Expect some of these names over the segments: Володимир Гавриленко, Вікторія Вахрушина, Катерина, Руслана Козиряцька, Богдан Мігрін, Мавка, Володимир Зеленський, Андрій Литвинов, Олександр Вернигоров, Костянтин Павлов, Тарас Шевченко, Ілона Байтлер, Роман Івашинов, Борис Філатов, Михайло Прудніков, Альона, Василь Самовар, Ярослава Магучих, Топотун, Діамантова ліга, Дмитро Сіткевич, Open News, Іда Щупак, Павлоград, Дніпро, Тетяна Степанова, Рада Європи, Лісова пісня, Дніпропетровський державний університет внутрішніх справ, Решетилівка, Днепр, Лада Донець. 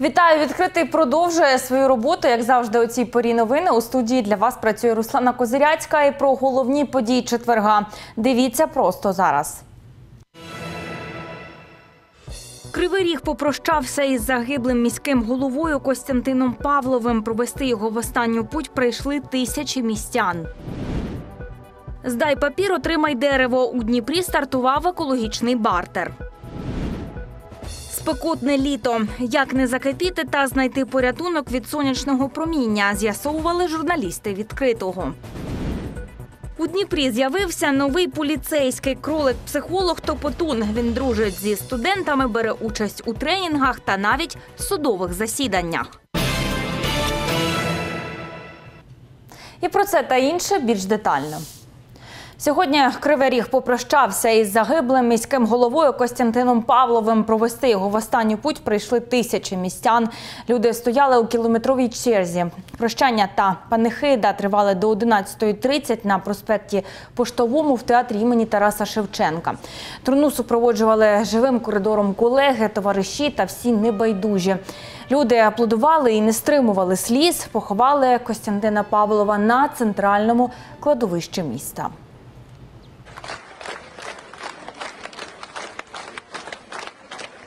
Вітаю! Відкритий продовжує свою роботу, як завжди, у цій порі новини. У студії для вас працює Руслана Козиряцька. І про головні події четверга дивіться просто зараз. Кривий Ріг попрощався із загиблим міським головою Костянтином Павловим. Провести його в останню путь прийшли тисячі містян. «Здай папір, отримай дерево». У Дніпрі стартував екологічний бартер. Спекотне літо. Як не закипіти та знайти порятунок від сонячного проміння, з'ясовували журналісти відкритого. У Дніпрі з'явився новий поліцейський кролик-психолог Топотун. Він дружить зі студентами, бере участь у тренінгах та навіть судових засіданнях. І про це та інше більш детально. Сьогодні Кривий Ріг попрощався із загиблим міським головою Костянтином Павловим. Провести його в останню путь прийшли тисячі містян. Люди стояли у кілометровій черзі. Прощання та панихида тривали до 11:30 на проспекті Поштовому в театрі імені Тараса Шевченка. Труну супроводжували живим коридором колеги, товариші та всі небайдужі. Люди аплодували і не стримували сліз. Поховали Костянтина Павлова на центральному кладовищі міста.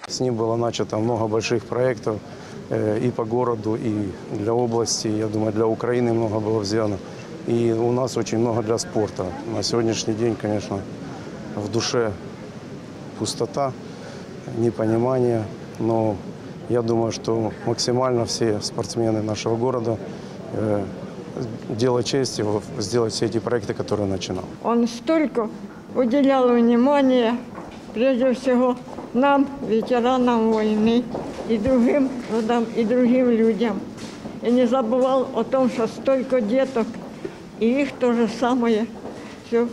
С ним было начато много больших проектов и по городу, и для области, я думаю, для Украины много было взяно. И у нас очень много для спорта. На сегодняшний день, конечно, в душе пустота, непонимание, но я думаю, что максимально все спортсмены нашего города делают честь его сделать все эти проекты, которые он начинал. Он столько уделял внимания, прежде всего, нам, ветеранам войны, и другим родам, и другим людям. И не забывал о том, что столько деток, и их то же самое. Все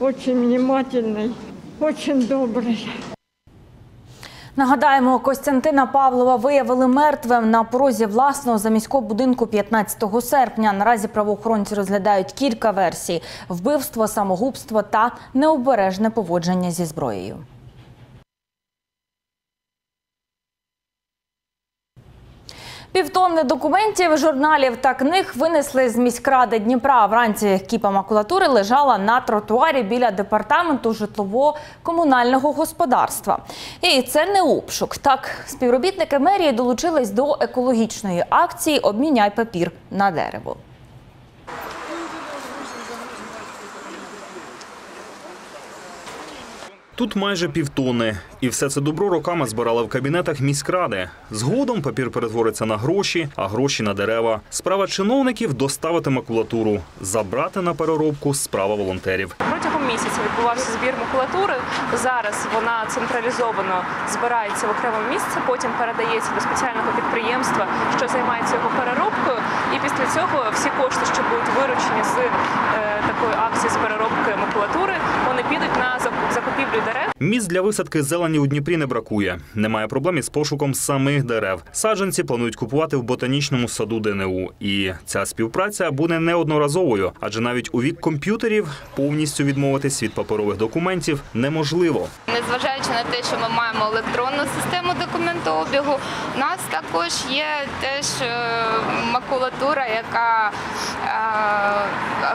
очень внимательный, очень добрый. Нагадаємо, Костянтина Павлова виявили мертвим на порозі власного заміського будинку 15 серпня. Наразі правоохоронці розглядають кілька версій – вбивство, самогубство та необережне поводження зі зброєю. Півтонни документів, журналів та книг винесли з міськради Дніпра. Вранці кіпа макулатури лежала на тротуарі біля департаменту житлово-комунального господарства. І це не обшук. Так, співробітники мерії долучились до екологічної акції «Обміняй папір на дерево». Тут майже півтони. І все це добро роками збирали в кабінетах міськради. Згодом папір перетвориться на гроші, а гроші на дерева. Справа чиновників – доставити макулатуру. Забрати на переробку – справа волонтерів. Протягом місяця відбувався збір макулатури. Зараз вона централізовано збирається в окремому місці, потім передається до спеціального підприємства, що займається його переробкою. І після цього всі кошти, що будуть виручені з такої акції з переробки макулатури, вони підуть на закупівлю дерев. Місць для висадки зелені у Дніпрі не бракує. Немає проблем із пошуком самих дерев. Саджанці планують купувати в ботанічному саду ДНУ. І ця співпраця буде неодноразовою, адже навіть у вік комп'ютерів повністю відмовитись від паперових документів неможливо. Незважаючи на те, що ми маємо електронну систему документообігу, у нас також є теж макулатура, яка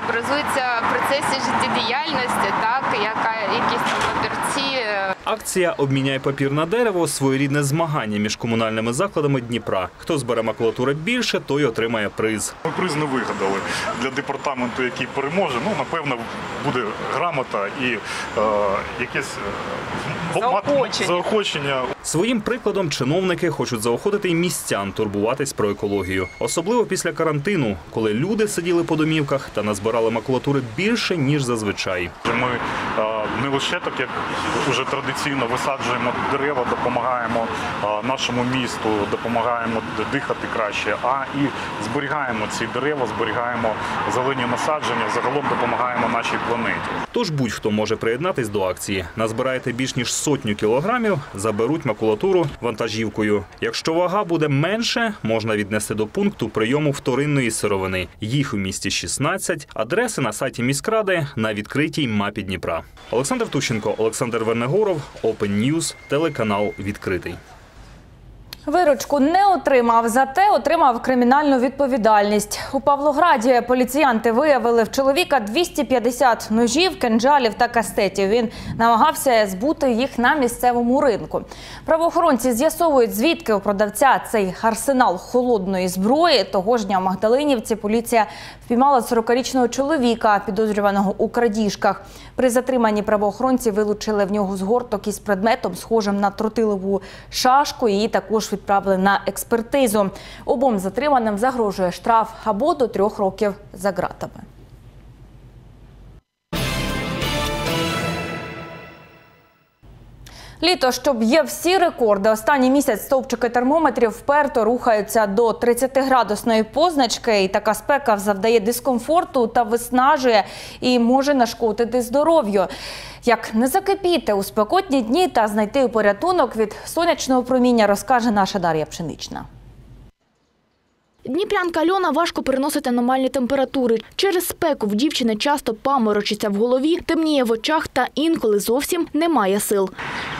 образується в процесі життєдіяльності, так, якісь папірці. Акція «Обміняй папір на дерево» – своєрідне змагання між комунальними закладами Дніпра. Хто збере макулатури більше, той отримає приз. Ми приз не вигадали для департаменту, який переможе. Ну, напевно, буде грамота і якесь заохочення. Своїм прикладом чиновники хочуть заохотити і містян турбуватись про екологію. Особливо після карантину, коли люди сиділи по домівках та назбирали макулатури більше, ніж зазвичай. Ми не лише так, як вже традиційно висаджуємо дерева, допомагаємо нашому місту, допомагаємо дихати краще, а і зберігаємо ці дерева, зберігаємо зелені насадження, загалом допомагаємо нашій планеті. Тож будь-хто може приєднатись до акції. Назбираєте більш ніж 100 кілограмів, заберуть макулатуру вантажівкою. Якщо вага буде менше, можна віднести до пункту прийому вторинної сировини. Їх у місті 16, адреси на сайті міськради на відкритій мапі Дніпра. Олександр Тущенко, Олександр Вернигоров, Open News, телеканал «Відкритий». Виручку не отримав, зате отримав кримінальну відповідальність. У Павлограді поліціянти виявили в чоловіка 250 ножів, кинджалів та кастетів. Він намагався збути їх на місцевому ринку. Правоохоронці з'ясовують, звідки у продавця цей арсенал холодної зброї. Того ж дня в Магдалинівці поліція впіймала 40-річного чоловіка, підозрюваного у крадіжках. При затриманні правоохоронці вилучили в нього згорток із предметом, схожим на тротилову шашку. Її також відправили на експертизу. Обом затриманим загрожує штраф або до 3 років за ґратами. Літо, що б'є всі рекорди. Останній місяць стовпчики термометрів вперто рухаються до 30-градусної позначки. І така спека завдає дискомфорту та виснажує, і може нашкодити здоров'ю. Як не закипіти у спекотні дні та знайти порятунок від сонячного проміння, розкаже наша Дар'я Пшенична. Дніпрянка Альона важко переносить аномальні температури. Через спеку в дівчини часто паморочиться в голові, темніє в очах та інколи зовсім немає сил.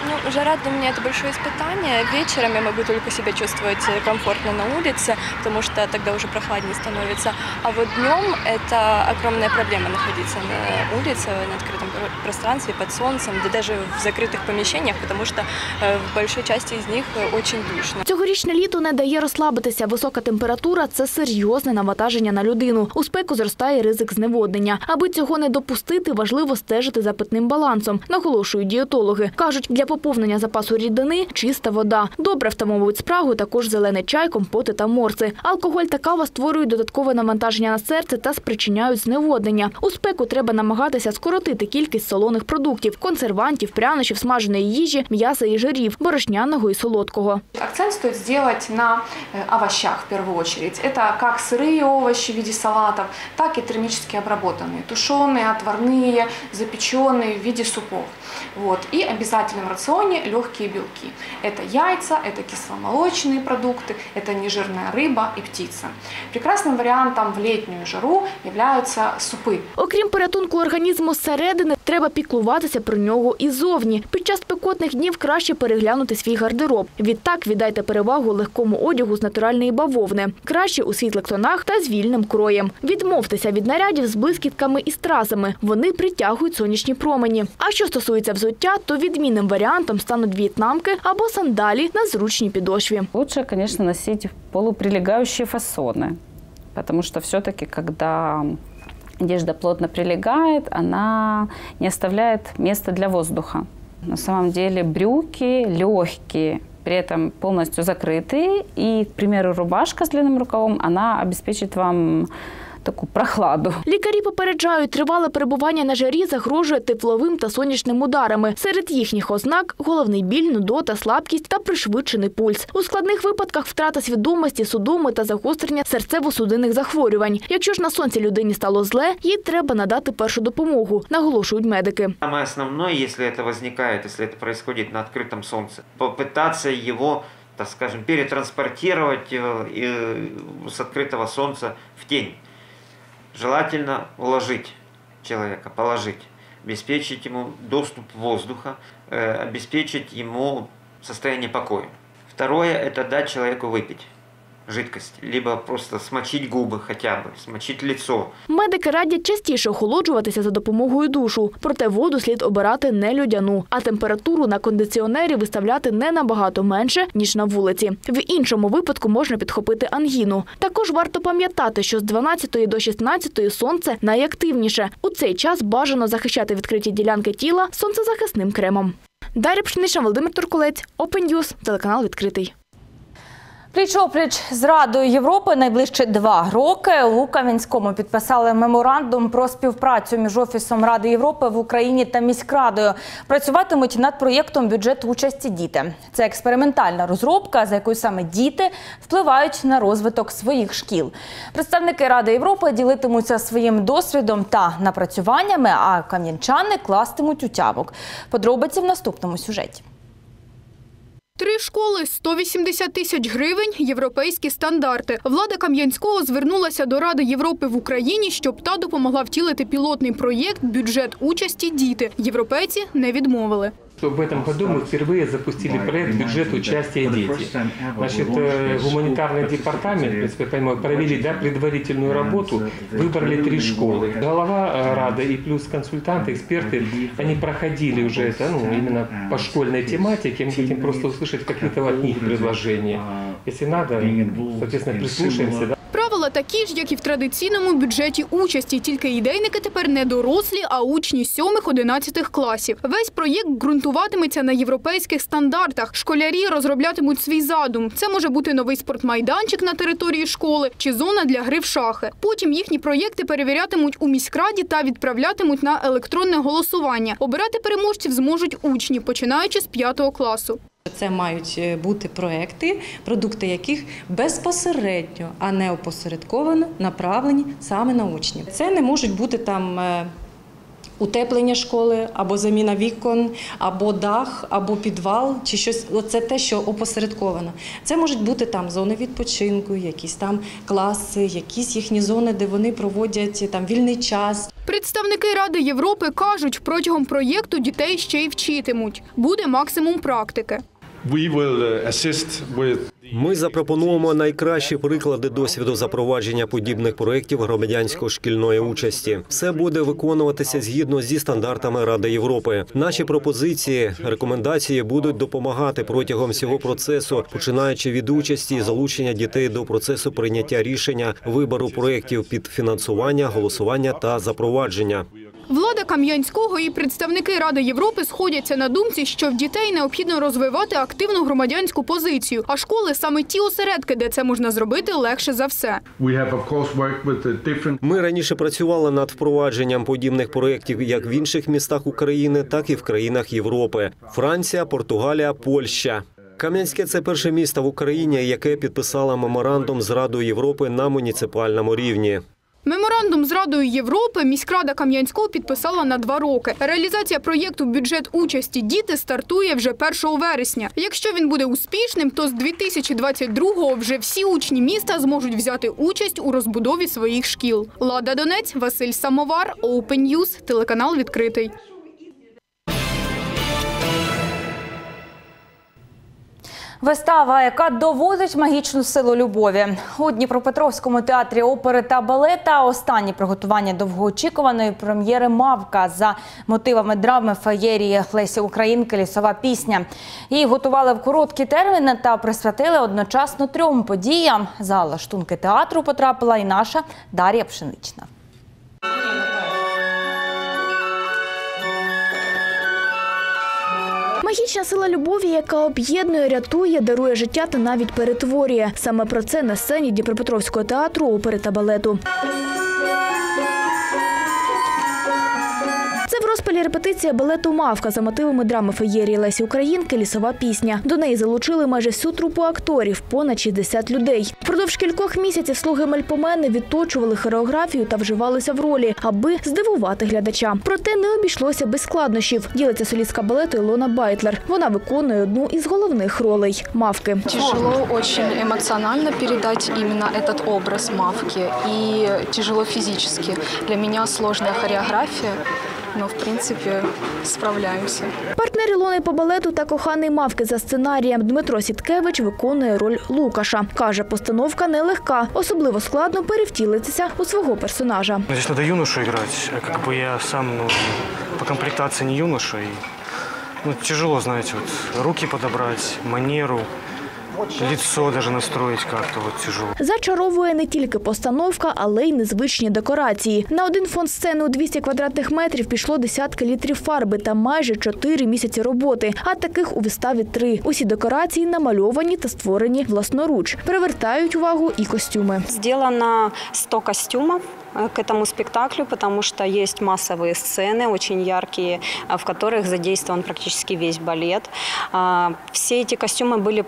Ну, жара для меня это большое испытание. Вечером я могу только себя чувствовать комфортно на улице, потому что тогда уже прохладнее становится. А вот днем это огромная проблема находиться на улице, на открытом пространстве, под солнцем, да даже в закрытых помещениях, потому что в большой части из них очень душно. Цьогорічне літо не дає розслабитися. Висока температура – це серйозне навантаження на людину. У спеку зростає ризик зневоднення. Аби цього не допустити, важливо стежити за питним балансом, наголошують дієтологи. Кажуть, для поповнення запасу рідини – чиста вода. Добре втамовують спрагу також зелений чай, компоти та морси. Алкоголь та кава створюють додаткове навантаження на серце та спричиняють зневоднення. У спеку треба намагатися скоротити кількість солоних продуктів – консервантів, прянощів, смаженої їжі, м'яса і жирів, борошняного і солодкого. Акцент стоїть зробити на овощах, в першу чергу. Це як сирі овочі в виді салатів, так і термічно оброблені, тушені, отварні, запечені в виді супів. І обов'язковим раціоном легкие белки. Это яйца, это кисломолочные продукты, это нежирная рыба и птица. Прекрасным вариантом в летнюю жару являются супы. Окрім порятунку організму зсередини, треба піклуватися про нього і зовні. Під час спекотних днів краще переглянути свій гардероб. Відтак віддайте перевагу легкому одягу з натуральної бавовни. Краще у світлих тонах та з вільним кроєм. Відмовтеся від нарядів з блискітками і стразами. Вони притягують сонячні промені. А що стосується взуття, то відмінним варіантом стануть в'єтнамки або сандалі на зручній підошві. Лучше, конечно, носить полуприлегающие фасоны, потому что все-таки, когда одежда плотно прилегает, она не оставляет места для воздуха. На самом деле брюки легкие, при этом полностью закрытые, и, к примеру, рубашка с длинным рукавом, она обеспечит вам таку прохладу. Лікарі попереджають, тривале перебування на жарі загрожує тепловим та сонячним ударами. Серед їхніх ознак – головний біль, нудота, слабкість та пришвидшений пульс. У складних випадках втрата свідомості, судоми та загострення серцево-судинних захворювань. Якщо ж на сонці людині стало зле, їй треба надати першу допомогу, наголошують медики. Саме основне, якщо це відбувається на відкритому сонці, попитатися його, так скажемо, перетранспортувати з відкритого сонця в тінь. Желательно уложить человека, положить, обеспечить ему доступ воздуха, обеспечить ему состояние покоя. Второе – это дать человеку выпить жидкость, либо просто смочить губи, хоча б, смочить лицо. Медики радять частіше охолоджуватися за допомогою душу. Проте воду слід обирати не льодяну, а температуру на кондиціонері виставляти не набагато менше, ніж на вулиці. В іншому випадку можна підхопити ангіну. Також варто пам'ятати, що з 12 до 16 сонце найактивніше. У цей час бажано захищати відкриті ділянки тіла сонцезахисним кремом. Дар'я Пшенична, Володимир Туркулець, Open News, телеканал «Відкритий». Пліч-опліч з Радою Європи найближчі 2 роки. У Кам'янському підписали меморандум про співпрацю між Офісом Ради Європи в Україні та міськрадою. Працюватимуть над проєктом «Бюджет участі діти». Це експериментальна розробка, за якою саме діти впливають на розвиток своїх шкіл. Представники Ради Європи ділитимуться своїм досвідом та напрацюваннями, а кам'янчани кластимуть утямок. Подробиці в наступному сюжеті. 3 школи, 180 тисяч гривень – європейські стандарти. Влада Кам'янського звернулася до Ради Європи в Україні, щоб та допомогла втілити пілотний проєкт «Бюджет участі діти». Європейці не відмовили. В этом году мы впервые запустили проект «Бюджет участия дети». Значит, гуманитарный департамент, если я понимаю, провели предварительную работу, выбрали 3 школы. Голова Рада и плюс консультанты, эксперты, они проходили уже это, именно по школьной тематике. Мы хотим просто услышать какие-то от них предложения. Если надо, соответственно, прислушаемся. Да? Правила такі ж, як і в традиційному бюджеті участі, тільки ідейники тепер не дорослі, а учні 7-11 класів. Весь проєкт ґрунтуватиметься на європейських стандартах. Школярі розроблятимуть свій задум. Це може бути новий спортмайданчик на території школи чи зона для гри в шахи. Потім їхні проєкти перевірятимуть у міськраді та відправлятимуть на електронне голосування. Обирати переможців зможуть учні, починаючи з 5 класу. Це мають бути проекти, продукти яких безпосередньо, а не опосередковано направлені саме на учнів. Це не можуть бути там утеплення школи, або заміна вікон, або дах, або підвал, чи щось. Це те, що опосередковано. Це можуть бути там зони відпочинку, якісь там класи, якісь їхні зони, де вони проводять там вільний час. Представники Ради Європи кажуть, протягом проєкту дітей ще й вчитимуть. Буде максимум практики. Ми запропонуємо найкращі приклади досвіду запровадження подібних проєктів громадянсько-шкільної участі. Все буде виконуватися згідно зі стандартами Ради Європи. Наші пропозиції, рекомендації будуть допомагати протягом всього процесу, починаючи від участі і залучення дітей до процесу прийняття рішення, вибору проєктів під фінансування, голосування та запровадження. Влада Кам'янського і представники Ради Європи сходяться на думці, що в дітей необхідно розвивати активну громадянську позицію, а школи – саме ті осередки, де це можна зробити легше за все. Ми раніше працювали над впровадженням подібних проєктів як в інших містах України, так і в країнах Європи – Франція, Португалія, Польща. Кам'янське – це перше місто в Україні, яке підписало меморандум з Радою Європи на муніципальному рівні. Меморандум з Радою Європи міськрада Кам'янського підписала на 2 роки. Реалізація проєкту «Бюджет участі діти» стартує вже 1 вересня. Якщо він буде успішним, то з 2022-го вже всі учні міста зможуть взяти участь у розбудові своїх шкіл. Лада Донець, Василь Самовар, Open News, телеканал «Відкритий». Вистава, яка доводить магічну силу любові. У Дніпропетровському театрі опери та балета останні приготування довгоочікуваної прем'єри «Мавка» за мотивами драми феєрії Лесі Українки «Лісова пісня». Її готували в короткі терміни та присвятили одночасно 3 подіям. За лаштунки театру потрапила і наша Дар'я Пшенична. Магічна сила любові, яка об'єднує, рятує, дарує життя та навіть перетворює. Саме про це на сцені Дніпропетровського театру опери та балету. Це в розпалі репетиція балету «Мавка» за мотивами драми феєрії Лесі Українки «Лісова пісня». До неї залучили майже всю трупу акторів – понад 60 людей. Впродовж кількох місяців слуги Мельпомени відточували хореографію та вживалися в ролі, аби здивувати глядача. Проте не обійшлося без складнощів, ділиться солістка балету Ілона Байтлер. Вона виконує одну із головних ролей – «Мавки». Тяжело дуже емоціонально передати цей образ «Мавки» і тяжело фізично. Для мене складна хореографія. Ну, в принципі, справляємося. Партнер Ілони по балету та коханий Мавки за сценарієм Дмитро Сіткевич виконує роль Лукаша. Каже, постановка нелегка. Особливо складно перевтілитися у свого персонажа. Тут треба юношу грати. Я сам по комплектації не юноша. Тяжело, знаєте, руки підібрати, манеру. Лицо даже настроить как-то тяжело. Зачаровує не тільки постановка, але й незвичні декорації. На один фон сцени у 200 квадратних метрів пішло десятки літрів фарби та майже 4 місяці роботи, а таких у виставі 3. Усі декорації намальовані та створені власноруч. Привертають увагу і костюми. Зроблено 100 костюмів к этому спектаклю, потому что есть массовые сцены, очень яркие, в которых задействован практически весь балет. Все эти костюмы были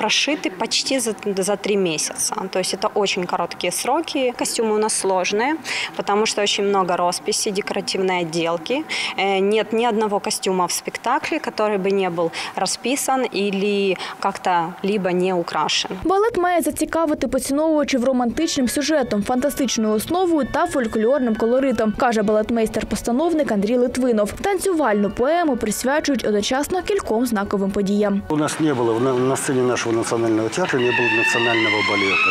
прошиты почти за 3 месяца. То есть это очень короткие сроки. Костюмы у нас сложные, потому что очень много росписи, декоративной отделки. Нет ни одного костюма в спектакле, который бы не был расписан или как-то либо не украшен. Балет має зацікавити поціновувачів романтичним сюжетом, фантастичною основою та фольклорним колоритом, каже балетмейстер-постановник Андрій Литвинов. Танцювальну поему присвячують одночасно кільком знаковим подіям. У нас не було на сцені нашого національного театру, не було національного балету.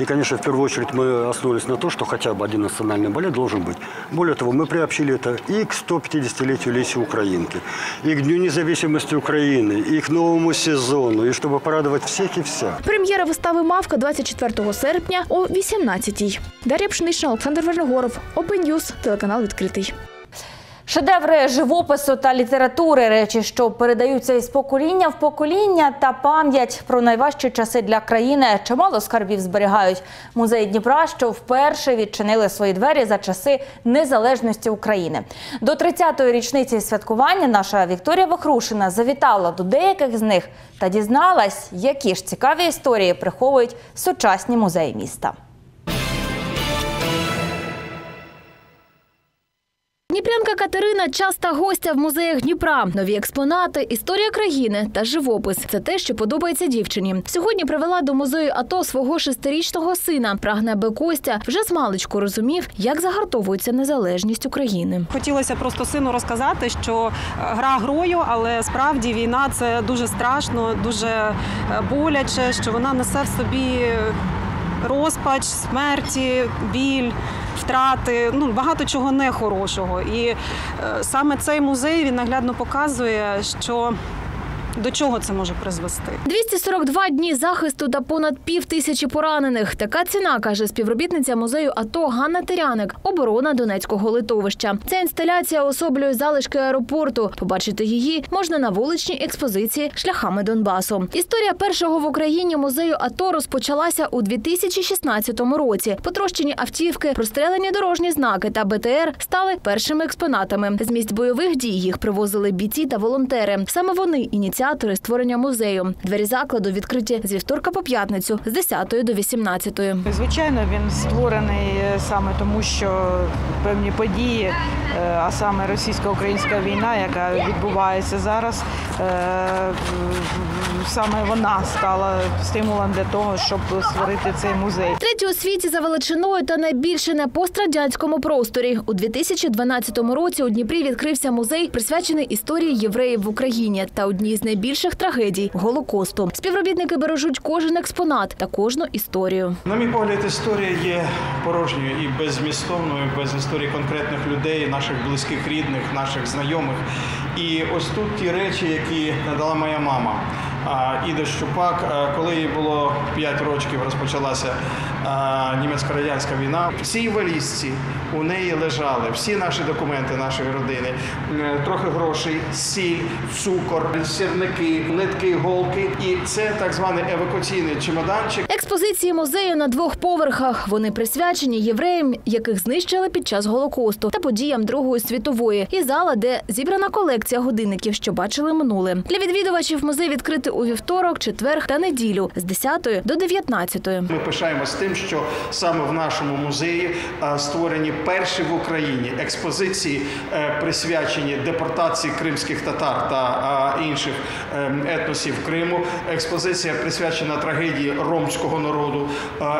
І, звісно, в першу чергу ми основувалися на те, що хоча б один національний балет має бути. Більше того, ми приобщили це і к 150-літтю Лесі Українки, і к Дню незалежності України, і к новому сезону, і щоб порадувати всіх і вся. Прем'єра вистави «Мавка» 24 серпня о 18-й. Дар'я Пшенична, Олександр Вернигоров, Open News, телеканал «Відкритий». Шедеври живопису та літератури – речі, що передаються із покоління в покоління, та пам'ять про найважчі часи для країни чимало скарбів зберігають. Музеї Дніпра, що вперше відчинили свої двері за часи незалежності України. До 30-ї річниці святкування наша Вікторія Вихрушина завітала до деяких з них та дізналась, які ж цікаві історії приховують сучасні музеї міста. Дніпрянка Катерина – часта гостя в музеях Дніпра. Нові експонати, історія країни та живопис – це те, що подобається дівчині. Сьогодні привела до музею АТО свого 6-річного сина. Прагне, аби Костя вже змалечку розумів, як загартовується незалежність України. Хотілося просто сину розказати, що гра грою, але справді війна – це дуже страшно, дуже боляче, що вона несе в собі розпач, смерті, біль, втрати, багато чого нехорошого. І саме цей музей, він наглядно показує, що до чого це може призвести. 242 дні захисту та понад 5000 поранених. Така ціна, каже співробітниця музею АТО Ганна Тиряник, оборона Донецького литовища. Ця інсталяція особлює залишки аеропорту. Побачити її можна на вуличній експозиції «Шляхами Донбасу». Історія першого в Україні музею АТО розпочалася у 2016 році. Потрощені автівки, прострелені дорожні знаки та БТР стали першими експонатами. З місць бойових дій їх привозили бійці та волонтери. Саме вони ініціювали створення музею. Двері закладу відкриті з вівторка по п'ятницю з 10 до 18. Звичайно, він створений саме тому, що певні події, а саме російсько-українська війна, яка відбувається зараз, саме вона стала стимулом для того, щоб створити цей музей. Третій у світі за величиною та найбільше на пострадянському просторі. У 2012 році у Дніпрі відкрився музей, присвячений історії євреїв в Україні та одній з найбільших трагедій – Голокосту. Співробітники бережуть кожен експонат та кожну історію. На мій погляд, історія є порожньою і беззмістовною, без історії конкретних людей, наших близьких, рідних, наших знайомих. І ось тут ті речі, які надала моя мама Іда Щупак. Коли їй було 5 років, розпочалася німецько-радянська війна. В цій валізці у неї лежали всі наші документи нашої родини, трохи грошей, сіль, цукор, сірники, нитки, голки. І це так званий евакуаційний чемоданчик. Експозиції музею на 2 поверхах. Вони присвячені євреям, яких знищили під час Голокосту, та подіям Другої світової. І зала, де зібрана колекція годинників, що бачили минуле. Для відвідувачів музей відкритий у вівторок, четвер та неділю з 10 до 19. Ми пишаємося тим, що саме в нашому музеї створені перші в Україні експозиції, присвячені депортації кримських татар та інших етносів Криму, експозиція присвячена трагедії ромського народу,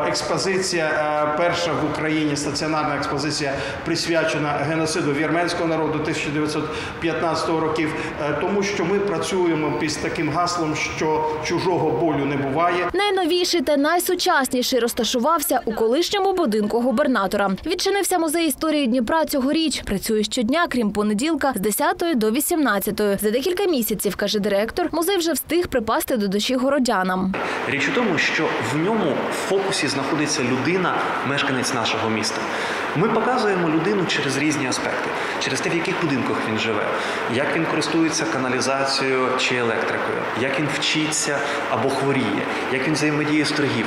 експозиція перша в Україні, стаціонарна експозиція, присвячена геноциду вірменського народу 1915 років, тому що ми працюємо під таким гаслом, що чужого болю не буває. Найновіший та найсучасніший розташувався у колишньому будинку губернатора. Відчинився музей історії Дніпра цьогоріч. Працює щодня, крім понеділка, з 10 до 18. За декілька місяців, каже директор, музей вже встиг припасти до душі городянам. Річ у тому, що в ньому в фокусі знаходиться людина, мешканець нашого міста. Ми показуємо людину через різні аспекти, через те, в яких будинках він живе, як він користується каналізацією чи електрикою, як він вчиться або хворіє, як він взаємодіє з торгівлею.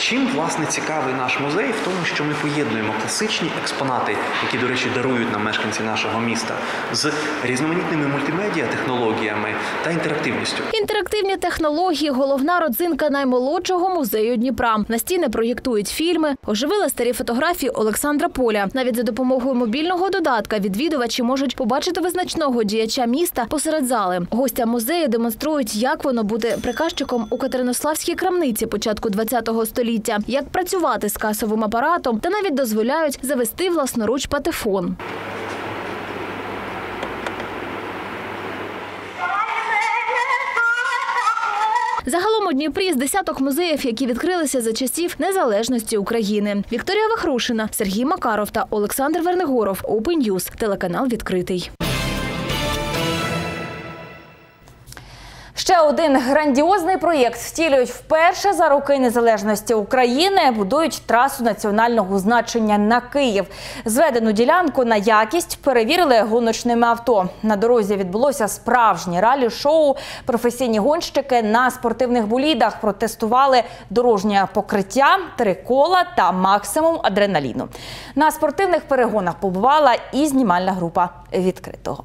Чим, власне, цікавий наш музей? В тому, що ми поєднуємо класичні експонати, які, до речі, дарують нам мешканці нашого міста, з різноманітними мультимедіа-технологіями та інтерактивністю. Інтерактивні технології – головна родзинка наймолодшого музею Дніпра. На стіни проєктують фільми, оживили старі фотографії Олександра Поля. Навіть за допомогою мобільного додатка відвідувачі можуть побачити визначного діяча міста посеред зали. Гостям музею демонструють, як воно бути приказчиком у катеринославській крамниці початку ХХ століття. століття, як працювати з касовим апаратом та навіть дозволяють завести власноруч патефон. Загалом у Дніпрі з десяток музеїв, які відкрилися за часів незалежності України. Вікторія Вихрушина, Сергій Макаров та Олександр Вернигоров. Open News. Телеканал «Відкритий». Ще один грандіозний проєкт втілюють вперше за роки незалежності України. Будують трасу національного значення на Київ. Зведену ділянку на якість перевірили гоночними авто. На дорозі відбулося справжнє ралі-шоу. Професійні гонщики на спортивних болідах протестували дорожнє покриття, три кола та максимум адреналіну. На спортивних перегонах побувала і знімальна група «Відкритого».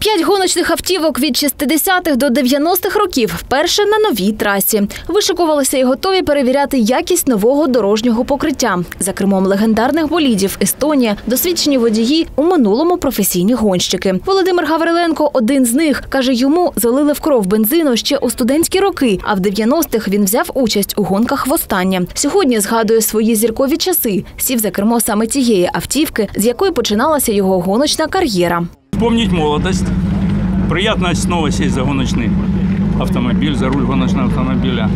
П'ять гоночних автівок від 60-х до 90-х років вперше на новій трасі. Вишикувалися і готові перевіряти якість нового дорожнього покриття. За кермом легендарних болідів «Естонія» досвідчені водії, у минулому професійні гонщики. Володимир Гавриленко – один з них. Каже, йому залили в кров бензину ще у студентські роки, а в 90-х він взяв участь у гонках востаннє. Сьогодні згадує свої зіркові часи. Сів за кермо саме тієї автівки, з якої починалася його гоночна кар'єра. Помнить молодость. Приятно снова сесть за гоночный автомобиль, за руль гоночного автомобиля.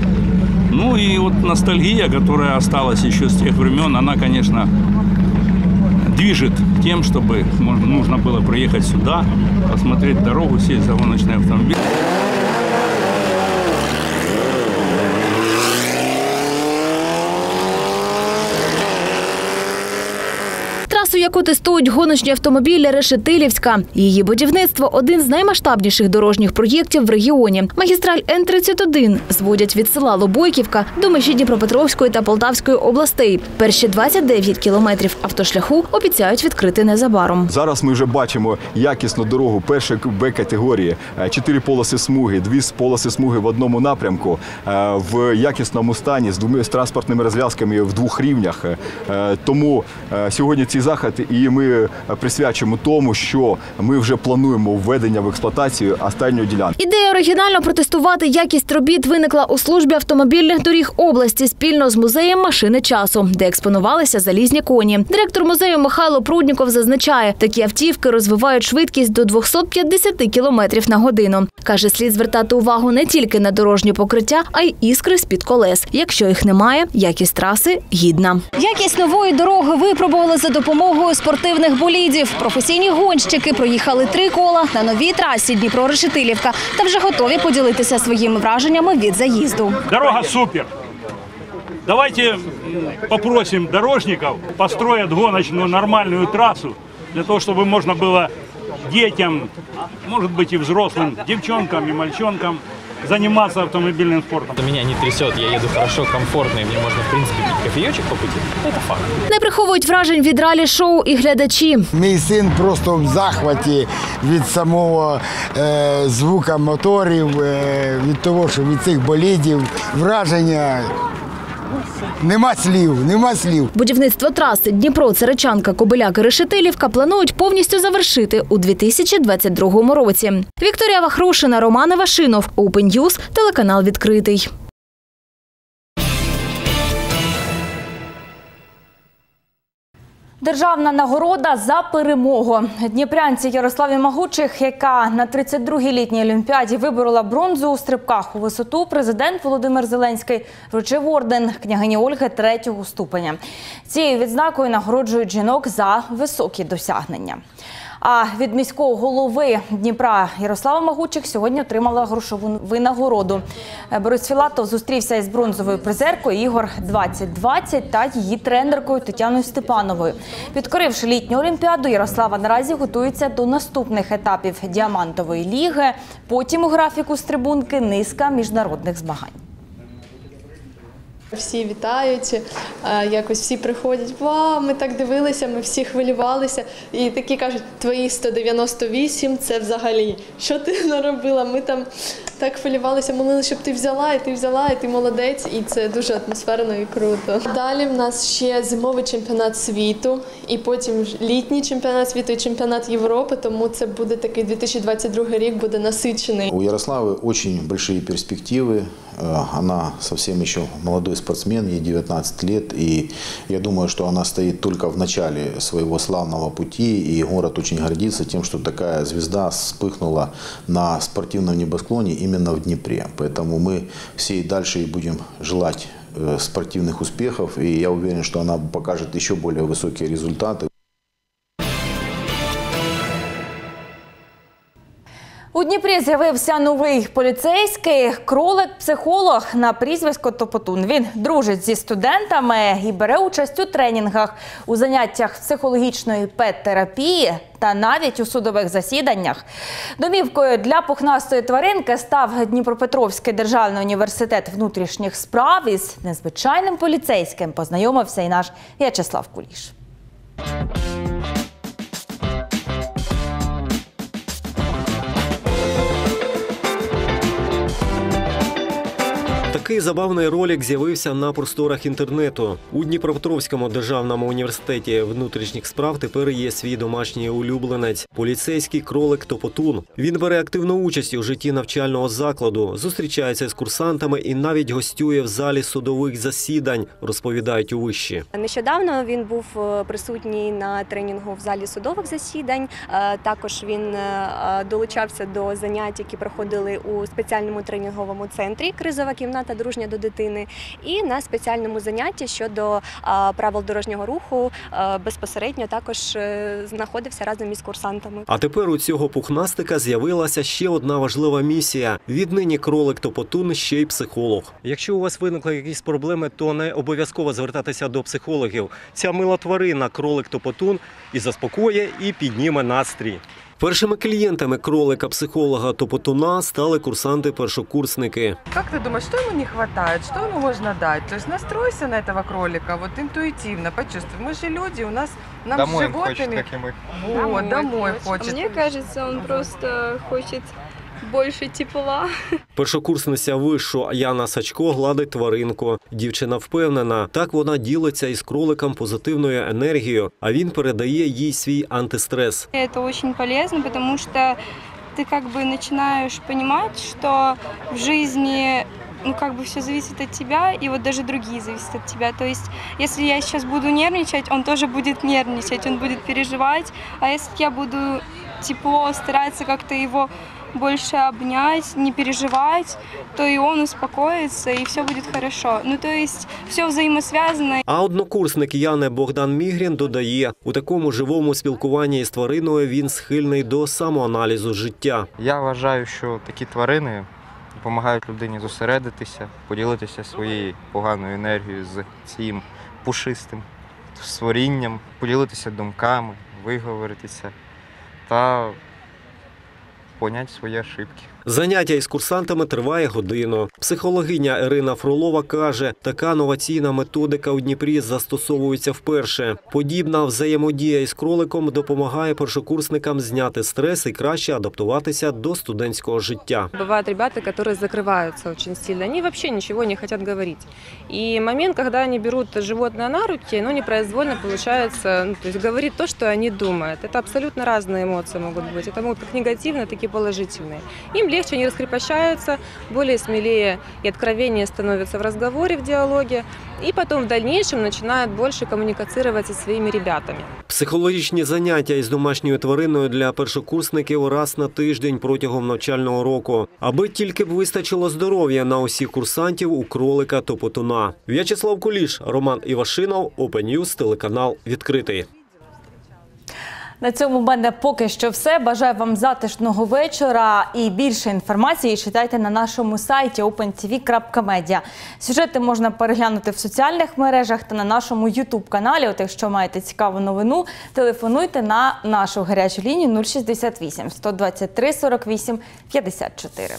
Ну и вот ностальгия, которая осталась еще с тех времен, она, конечно, движет тем, чтобы нужно было приехать сюда, посмотреть дорогу, сесть за гоночный автомобиль. Трасу, яку тестують гоночні автомобілі, решетилівська. Її будівництво – один з наймасштабніших дорожніх проєктів в регіоні. Магістраль Н-31 зводять від села Лобойківка до межі Дніпропетровської та Полтавської областей. Перші 29 кілометрів автошляху обіцяють відкрити незабаром. Зараз ми вже бачимо якісну дорогу першої Б-категорії. 4 полоси смуги, 2 полоси смуги в одному напрямку, в якісному стані, з двома транспортними розв'язками в двох рівнях. Тому сьогодні ці захід, і ми присвячуємо тому, що ми вже плануємо введення в експлуатацію останньої ділянки. Ідея оригінально протестувати якість робіт виникла у службі автомобільних доріг області спільно з музеєм «Машини часу», де експонувалися залізні коні. Директор музею Михайло Прудніков зазначає, такі автівки розвивають швидкість до 250 кілометрів на годину. Каже, слід звертати увагу не тільки на дорожнє покриття, а й іскри з-під колес. Якщо їх немає, якість траси гідна. Якість нової дороги випробували за допомогою спортивних болідів. Професійні гонщики проїхали три кола на новій трасі Дніпро-Решетилівка та вже готові поділитися своїми враженнями від заїзду. Дорога супер. Давайте попросимо дорожників построїть гоночну нормальну трасу, для того, щоб можна було дітям, може бути і взрослим, дівчинкам і мальчонкам заниматься автомобильным спортом. Меня не трясет, я еду хорошо, комфортно, и мне можно, в принципе, пить кофеечек по пути. Это факт. Не приховують вражень від ралі-шоу і глядачі. Мій син просто в захваті від самого звука моторів, від того, що від цих болідів. Враження... Нема слів, нема слів. Будівництво траси Дніпро-Царичанка-Кобиляки-Решетилівка планують повністю завершити у 2022 році. Вікторія Вахрушина, Роман Івашинов. Open News, телеканал «Відкритий». Державна нагорода за перемогу. Дніпрянці Ярославі Магучих, яка на 32-й літній олімпіаді виборола бронзу у стрибках у висоту, президент Володимир Зеленський вручив орден княгині Ольги 3-го ступеня. Цією відзнакою нагороджують жінок за високі досягнення. А від міського голови Дніпра Ярослава Магучих сьогодні отримала грошову винагороду. Борис Філатов зустрівся із бронзовою призеркою ігор 2020 та її тренеркою Тетяною Степановою. Підкоривши літню олімпіаду, Ярослава наразі готується до наступних етапів Діамантової ліги. Потім у графіку з трибунки низка міжнародних змагань. Всі вітають, якось всі приходять, «Вау, ми так дивилися, ми всі хвилювалися». І такі кажуть, «Твої 198 – це взагалі, що ти наробила? Ми там так хвилювалися, молили, щоб ти взяла, і ти взяла, і ти молодець. І це дуже атмосферно і круто. Далі в нас ще зимовий чемпіонат світу, і потім літній чемпіонат світу і чемпіонат Європи, тому це буде такий 2022 рік, буде насичений. У Ярославы очень большие перспективы. Она совсем еще молодой спортсмен, ей 19 лет. И я думаю, что она стоит только в начале своего славного пути. И город очень гордится тем, что такая звезда вспыхнула на спортивном небосклоне именно в Днепре. Поэтому мы все и дальше ей будем желать спортивных успехов. И я уверен, что она покажет еще более высокие результаты. У Дніпрі з'явився новий поліцейський – кролик-психолог на прізвисько Топотун. Він дружить зі студентами і бере участь у тренінгах, у заняттях психологічної пет-терапії та навіть у судових засіданнях. Домівкою для пухнастої тваринки став Дніпропетровський державний університет внутрішніх справ. Із незвичайним поліцейським познайомився і наш В'ячеслав Куліш. Такий забавний ролик з'явився на просторах інтернету. У Дніпропетровському державному університеті внутрішніх справ тепер є свій домашній улюбленець – поліцейський кролик Топотун. Він бере активну участь у житті навчального закладу, зустрічається з курсантами і навіть гостює в залі судових засідань, розповідають у виші. Нещодавно він був присутній на тренінгу в залі судових засідань. Також він долучався до занять, які проходили у спеціальному тренінговому центрі «Кризова кімната дружня до дитини» і на спеціальному занятті щодо правил дорожнього руху безпосередньо також знаходився разом із курсантами. А тепер у цього пухнастика з'явилася ще одна важлива місія. Віднині кролик Топотун ще й психолог. Якщо у вас виникли якісь проблеми, то не обов'язково звертатися до психологів. Ця мила тварина, кролик Топотун, і заспокоє, і підніме настрій. Першими клієнтами кролика-психолога Топотуна стали курсанти-першокурсники. Як ти думаєш, що йому не вистачає, що йому можна дати? Тобто настройся на цього кролика, от інтуїтивно, почувствуй. Ми ж люди, у нас нам з животами... Домой хоче. Мені кажеться, він просто хоче... більше тепла. Першокурсниця вишу Яна Сачко гладить тваринку. Дівчина впевнена, так вона ділиться із кроликом позитивною енергією, а він передає їй свій антистрес. Це дуже полезно, тому що ти починаєш розуміти, що в житті все залежить від тебе, і навіть інші залежать від тебе. Тобто, якщо я зараз буду нервничати, він теж буде нервничати, він буде переживати. А якщо я буду тепло, старатися як-то його больше обнять, не переживать, то и он успокоится, и все будет хорошо. Ну, то есть все взаимосвязано. А однокурсник Яни Богдан Мігрін додає, у такому живому спілкуванні із твариною він схильний до самоаналізу життя. Я вважаю, що такі тварини допомагають людині зосередитися, поділитися своєю поганою енергією з цим пушистим створінням, поділитися думками, виговоритися та... поняти свої ошибки. Заняття із курсантами триває годину. Психологиня Ірина Фролова каже, така новаційна методика у Дніпрі застосовується вперше. Подібна взаємодія із кроликом допомагає першокурсникам зняти стрес і краще адаптуватися до студентського життя. Бувають хлопці, які закриваються дуже сильно, вони взагалі нічого не хочуть говорити. І момент, коли вони беруть животне на руки, непроизвольно говорить те, що вони думають. Це абсолютно різні емоції можуть бути. Це можуть як негативні, так і положительні. Їм легче, вони розкріпощаються, більш сміліше і відкровенніше становляться в розмові, в діалогі. І потім в дальнішому починають більше комунікувати зі своїми хлопцями. Психологічні заняття із домашньою твариною для першокурсників раз на тиждень протягом навчального року. Аби тільки б вистачило здоров'я на усіх курсантів у кролика Топотуна. В'ячеслав Куліш, Роман Івашинов, Open News, телеканал «Відкритий». На цьому в мене поки що все. Бажаю вам затишного вечора і більше інформації читайте на нашому сайті opentv.media. Сюжети можна переглянути в соціальних мережах та на нашому YouTube-каналі. От якщо маєте цікаву новину, телефонуйте на нашу гарячу лінію 068 123 48 54.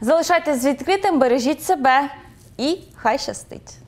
Залишайтесь з відкритим, бережіть себе і хай щастить!